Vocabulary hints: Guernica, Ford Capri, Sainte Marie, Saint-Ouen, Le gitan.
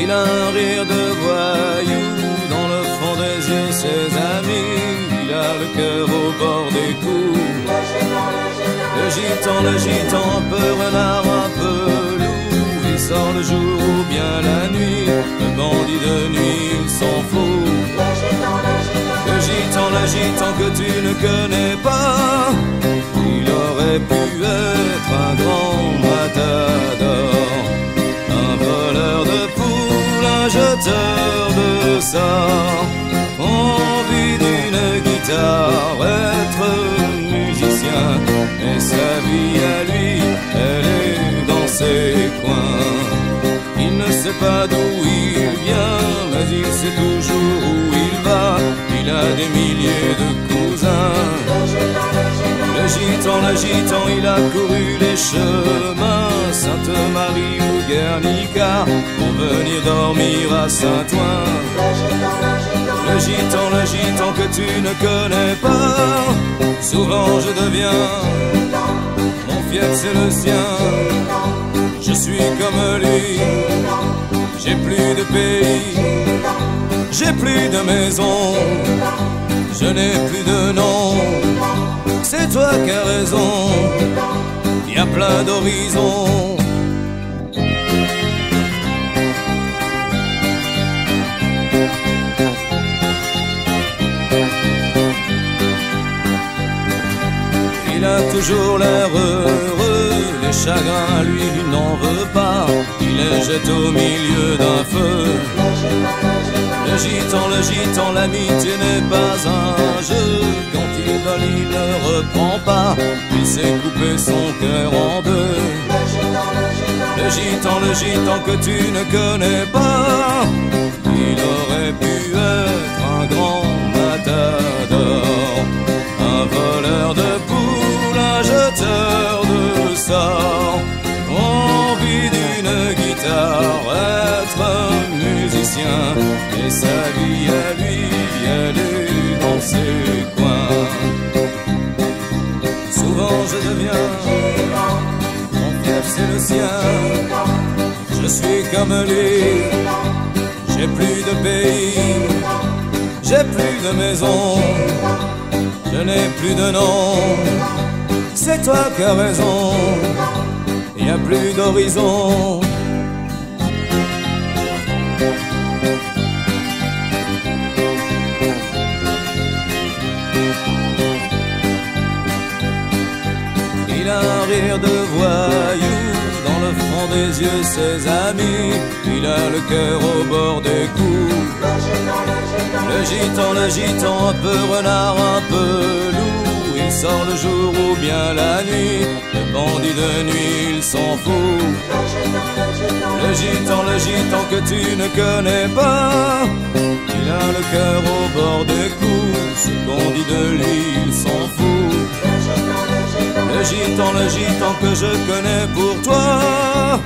Il a un rire de voyou dans le fond des yeux, ses amis. Il a le cœur au bord des coups. Le gitan, un peu renard, un peu loup. Il sort le jour ou bien la nuit. Le bandit de nuit, il s'en fout. Le gitan que tu ne connais pas, il aurait pu être un grand matador, un voleur de poules, un jeteur de sorts, envie d'une guitare, être musicien. Mais sa vie à lui, elle est dans ses coins. Il ne sait pas d'où il vient, mais il sait toujours où il va. Il a des milliers de cousins. Le gitan, il a couru les chemins, Sainte Marie ou Guernica, pour venir dormir à Saint-Ouen. Le gitan que tu ne connais pas, souvent je deviens, mon fief c'est le sien. Je suis comme lui, j'ai plus de pays, j'ai plus de maison, je n'ai plus de nom. C'est toi qui as raison, y a plein d'horizons. Il a toujours l'air heureux, les chagrins lui n'en veut pas. Il les jette au milieu d'un feu. Le gitan, l'amitié n'est pas un jeu. Quand il vole, il ne reprend pas. Il s'est coupé son cœur en deux. Le gitan que tu ne connais pas, il aurait pu être un grand matador, un voleur de poules, un jeteur de sorts, envie d'une guitare, être musicien. Et sa vie à lui, elle est dans ses coins. Souvent je deviens, mon fief c'est le sien. Je suis comme lui, j'ai plus de pays, j'ai plus de maison, je n'ai plus de nom. C'est toi qui as raison, y a plus d'horizon. Il a un rire de voyou dans le fond des yeux, ses amis. Il a le cœur au bord des coups. Le gitan, un peu renard, un peu loup. Il sort le jour ou bien la nuit. Le bandit de nuit, il s'en fout. Le gitan que tu ne connais pas, il a le cœur au bord des coups. Ce qu'on dit de lui, il s'en fout. Le gitan que je connais pour toi.